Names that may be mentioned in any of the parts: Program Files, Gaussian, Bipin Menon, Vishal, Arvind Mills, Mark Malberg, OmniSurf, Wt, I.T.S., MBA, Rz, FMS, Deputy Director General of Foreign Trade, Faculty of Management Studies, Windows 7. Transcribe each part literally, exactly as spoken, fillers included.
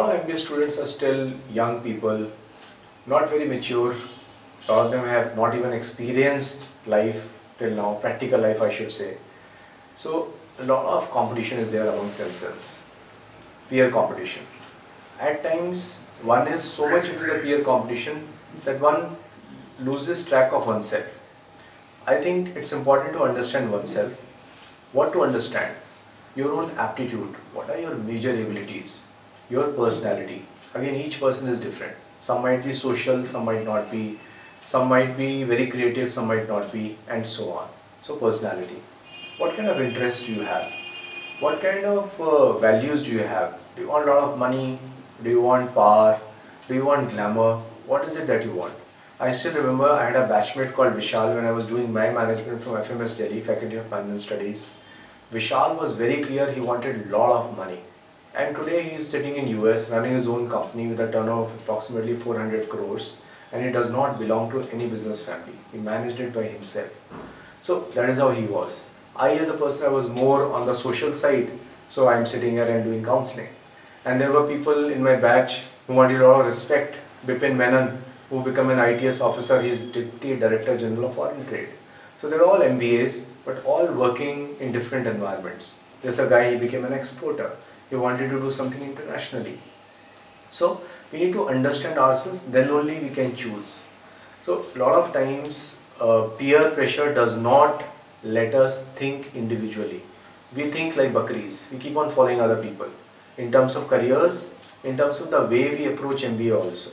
lot of M B A students are still young people, not very mature. A lot of them have not even experienced life till now, practical life I should say. So a lot of competition is there amongst themselves, peer competition. At times one is so much into the peer competition that one loses track of oneself. I think it's important to understand oneself. What to understand? Your own aptitude. What are your major abilities? Your personality. Again, each person is different. Some might be social, some might not be. Some might be very creative, some might not be, and so on. So personality. What kind of interests do you have? What kind of uh, values do you have? Do you want a lot of money? Do you want power? Do you want glamour? What is it that you want? I still remember I had a batchmate called Vishal when I was doing my management from F M S Delhi, Faculty of Management Studies. Vishal was very clear, he wanted a lot of money. And today he is sitting in U S running his own company with a turnover of approximately four hundred crores. And he does not belong to any business family. He managed it by himself. So that is how he was. I as a person, I was more on the social side. So I am sitting here and doing counseling. And there were people in my batch who wanted a lot of respect. Bipin Menon, who became an I T S officer, he is Deputy Director General of Foreign Trade. So they're all M B As, but all working in different environments. There's a guy, he became an exporter. He wanted to do something internationally. So we need to understand ourselves, then only we can choose. So a lot of times uh, peer pressure does not let us think individually. We think like buckaries, we keep on following other people in terms of careers, in terms of the way we approach M B A also.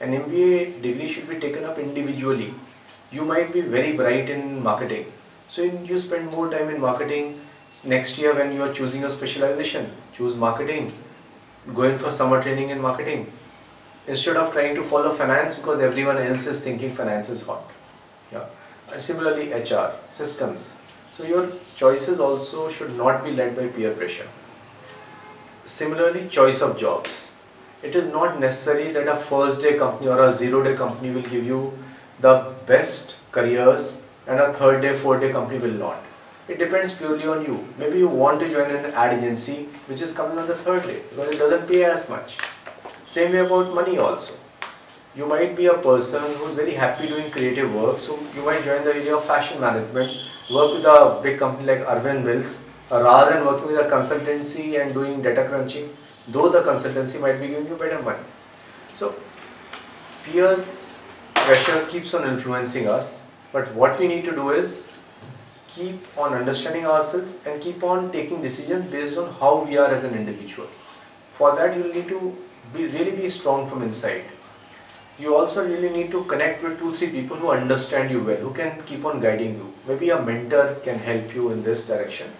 An M B A degree should be taken up individually. You might be very bright in marketing, so you spend more time in marketing. Next year when you are choosing your specialization, choose marketing. Go in for summer training in marketing instead of trying to follow finance because everyone else is thinking finance is hot. Yeah. And similarly H R, systems. So your choices also should not be led by peer pressure. Similarly, choice of jobs. It is not necessary that a first day company or a zero day company will give you the best careers and a third day, fourth day company will not. It depends purely on you. Maybe you want to join an ad agency which is coming on the third day because it doesn't pay as much. Same way about money also. You might be a person who is very happy doing creative work, so you might join the area of fashion management, work with a big company like Arvind Mills, rather than working with a consultancy and doing data crunching, though the consultancy might be giving you better money. So peer pressure keeps on influencing us, but what we need to do is keep on understanding ourselves and keep on taking decisions based on how we are as an individual. For that you will need to be, really be strong from inside. You also really need to connect with two, three people who understand you well, who can keep on guiding you. Maybe a mentor can help you in this direction.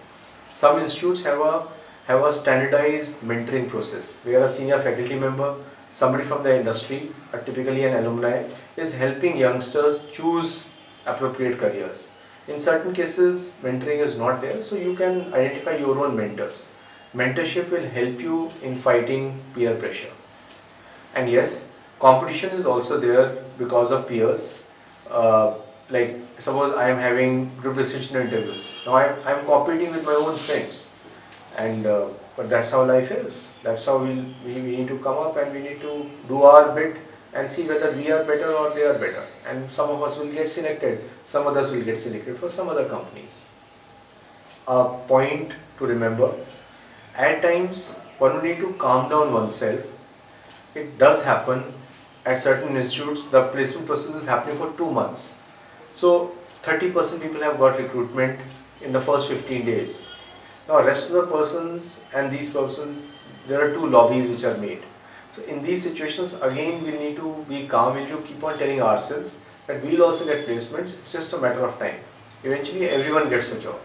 Some institutes have a, have a standardized mentoring process where a senior faculty member, somebody from the industry, or typically an alumni, is helping youngsters choose appropriate careers. In certain cases, mentoring is not there, so you can identify your own mentors. Mentorship will help you in fighting peer pressure. And yes, competition is also there because of peers. Uh, like suppose I am having group decision interviews. Now I am competing with my own friends. And uh, but that's how life is. That's how we'll, we, we need to come up and we need to do our bit and see whether we are better or they are better. And some of us will get selected, some others will get selected for some other companies. A point to remember, at times one will need to calm down oneself. It does happen at certain institutes, the placement process is happening for two months. So thirty percent people have got recruitment in the first fifteen days. Now rest of the persons and these persons, there are two lobbies which are made. So in these situations, again, we need to be calm. We need to keep on telling ourselves that we'll also get placements. It's just a matter of time. Eventually, everyone gets a job.